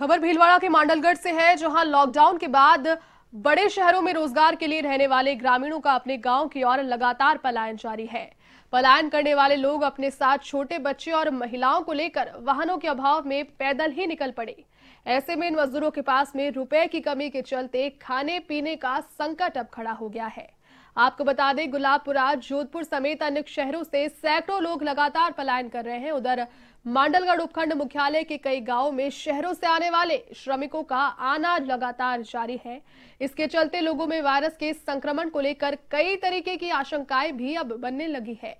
खबर भीलवाड़ा के मांडलगढ़ से है, जहां लॉकडाउन के बाद बड़े शहरों में रोजगार के लिए रहने वाले ग्रामीणों का अपने गांव की ओर लगातार पलायन जारी है। पलायन करने वाले लोग अपने साथ छोटे बच्चे और महिलाओं को लेकर वाहनों के अभाव में पैदल ही निकल पड़े। ऐसे में इन मजदूरों के पास में रुपए की कमी के चलते खाने पीने का संकट अब खड़ा हो गया है। आपको बता दें, गुलाबपुरा, जोधपुर समेत अन्य शहरों से सैकड़ों लोग लगातार पलायन कर रहे हैं। उधर मांडलगढ़ उपखंड मुख्यालय के कई गांवों में शहरों से आने वाले श्रमिकों का आना लगातार जारी है। इसके चलते लोगों में वायरस के संक्रमण को लेकर कई तरीके की आशंकाएं भी अब बनने लगी है।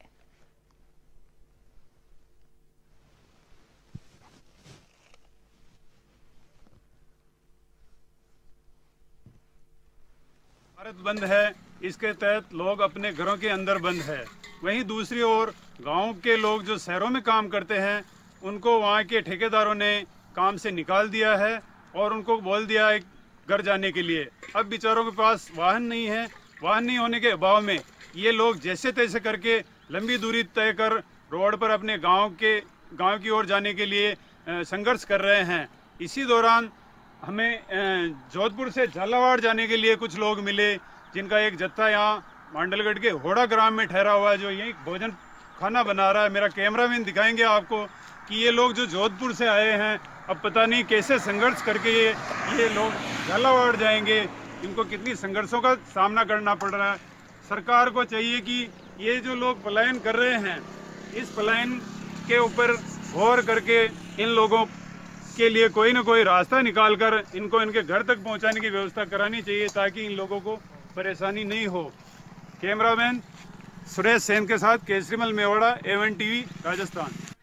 भारत बंद है, इसके तहत लोग अपने घरों के अंदर बंद है। वहीं दूसरी ओर गांव के लोग जो शहरों में काम करते हैं, उनको वहां के ठेकेदारों ने काम से निकाल दिया है और उनको बोल दिया है घर जाने के लिए। अब बेचारों के पास वाहन नहीं है। वाहन नहीं होने के अभाव में ये लोग जैसे तैसे करके लंबी दूरी तय कर रोड पर अपने गाँव की ओर जाने के लिए संघर्ष कर रहे हैं। इसी दौरान हमें जोधपुर से झालावाड़ जाने के लिए कुछ लोग मिले, जिनका एक जत्था यहाँ मांडलगढ़ के होड़ा ग्राम में ठहरा हुआ है, जो यहीं भोजन खाना बना रहा है। मेरा कैमरामैन दिखाएंगे आपको कि ये लोग जो जोधपुर से आए हैं, अब पता नहीं कैसे संघर्ष करके ये लोग झालावाड़ जाएंगे। इनको कितनी संघर्षों का सामना करना पड़ रहा है। सरकार को चाहिए कि ये जो लोग पलायन कर रहे हैं, इस पलायन के ऊपर गौर करके इन लोगों के लिए कोई ना कोई रास्ता निकालकर इनको इनके घर तक पहुँचाने की व्यवस्था करानी चाहिए, ताकि इन लोगों को परेशानी नहीं हो। कैमरामैन सुरेश सेन के साथ केसरीमल मेवाड़ा, AVN TV, राजस्थान।